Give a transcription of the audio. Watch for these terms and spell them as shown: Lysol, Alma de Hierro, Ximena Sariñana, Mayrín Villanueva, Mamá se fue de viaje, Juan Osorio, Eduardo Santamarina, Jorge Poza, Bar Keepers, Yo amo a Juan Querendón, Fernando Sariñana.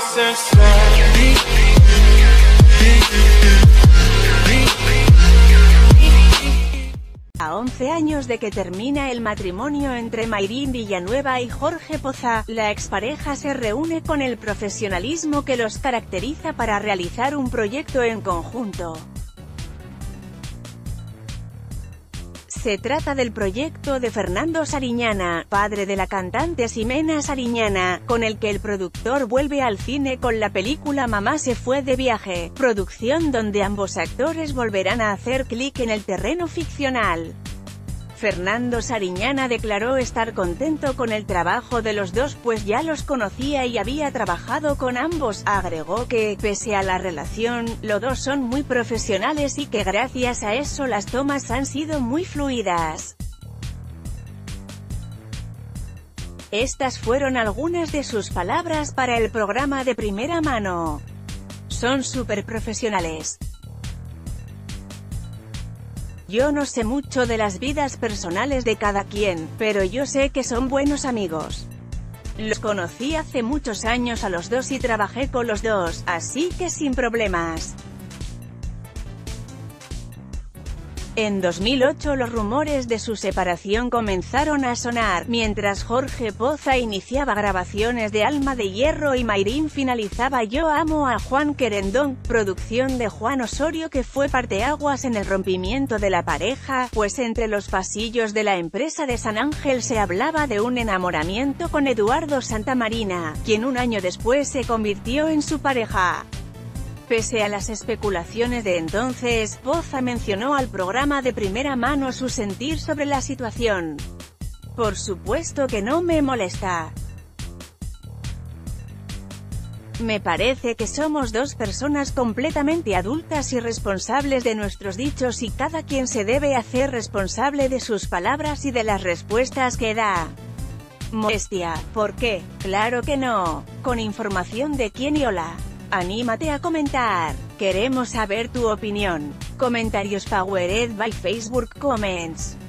se fue. A 11 años de que termina el matrimonio entre Mayrín Villanueva y Jorge Poza, la expareja se reúne con el profesionalismo que los caracteriza para realizar un proyecto en conjunto. Se trata del proyecto de Fernando Sariñana, padre de la cantante Ximena Sariñana, con el que el productor vuelve al cine con la película Mamá se fue de viaje, producción donde ambos actores volverán a hacer clic en el terreno ficcional. Fernando Sariñana declaró estar contento con el trabajo de los dos pues ya los conocía y había trabajado con ambos. Agregó que, pese a la relación, los dos son muy profesionales y que gracias a eso las tomas han sido muy fluidas. Estas fueron algunas de sus palabras para el programa de Primera Mano. Son súper profesionales. Yo no sé mucho de las vidas personales de cada quien, pero yo sé que son buenos amigos. Los conocí hace muchos años a los dos y trabajé con los dos, así que sin problemas. En 2008 los rumores de su separación comenzaron a sonar, mientras Jorge Poza iniciaba grabaciones de Alma de Hierro y Mayrín finalizaba Yo amo a Juan Querendón, producción de Juan Osorio que fue parteaguas en el rompimiento de la pareja, pues entre los pasillos de la empresa de San Ángel se hablaba de un enamoramiento con Eduardo Santamarina, quien un año después se convirtió en su pareja. Pese a las especulaciones de entonces, Poza mencionó al programa de Primera Mano su sentir sobre la situación. Por supuesto que no me molesta. Me parece que somos dos personas completamente adultas y responsables de nuestros dichos y cada quien se debe hacer responsable de sus palabras y de las respuestas que da. Molestia, ¿por qué? Claro que no. Con información de quién y hola. Anímate a comentar, queremos saber tu opinión. Comentarios powered by Facebook Comments.